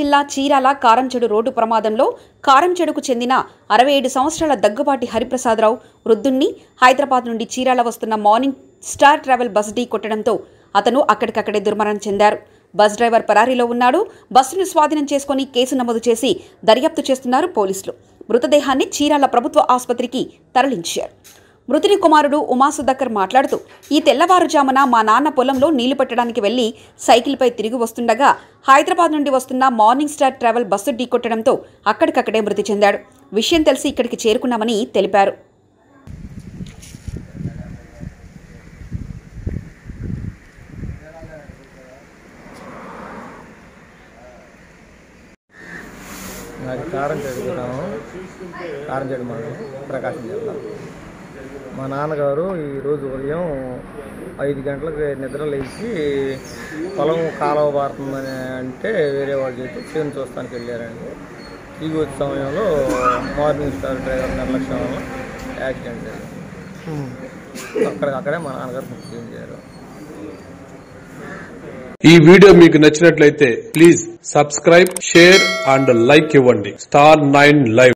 జిల్లా చీరాల కారంచెడు రోడ్డు ప్రమాదంలో కారంచెడుకు చెందిన 67 సంవత్సరాల దగ్గుబాటి హరిప్రసాద్ రావు రుద్దున్ని హైదరాబాద్ నుండి చీరాల వస్తున్న మార్నింగ్ స్టార్ ట్రావెల్ బస్ ఢీ కొట్టడంతో అతను అక్కడికక్కడే దుర్మరణం చెందారు. బస్ డ్రైవర్ పరారీలో ఉన్నాడు. బస్సును స్వాధీనం చేసుకుని కేసు నమోదు చేసి దర్యాప్తు చేస్తున్నారు పోలీసులు. మృతదేహాన్ని చీరాల ప్రభుత్వ ఆసుపత్రికి తరలించారు. మృతుని కుమారుడు ఉమాసుధాకర్ మాట్లాడుతూ, ఈ తెల్లవారుజామున మా నాన్న పొలంలో నీళ్లు పట్టడానికి వెళ్లి సైకిల్పై తిరిగి వస్తుండగా హైదరాబాద్ నుండి వస్తున్న మార్నింగ్ స్టార్ ట్రావెల్ బస్సు ఢీకొట్టడంతో అక్కడికక్కడే మృతి చెందాడు. విషయం తెలిసి ఇక్కడికి చేరుకున్నామని తెలిపారు. మా నాన్నగారు ఈరోజు ఉదయం 5 గంటలకు నిద్ర లేచి పొలం కాలువ పారుతుందని అంటే వేరే వాళ్ళు చెప్పి చేను చూస్తానికి వెళ్ళారండి. తిరిగి వచ్చే సమయంలో మార్నింగ్ స్టార్ డ్రైవర్ నిర్లక్ష్యం వల్ల యాక్సిడెంట్ అయింది. అక్కడే మా నాన్నగారు మృతి చెందారు. ఈ వీడియో మీకు నచ్చినట్లయితే please subscribe, share and like ఇవ్వండి. Star 9 live.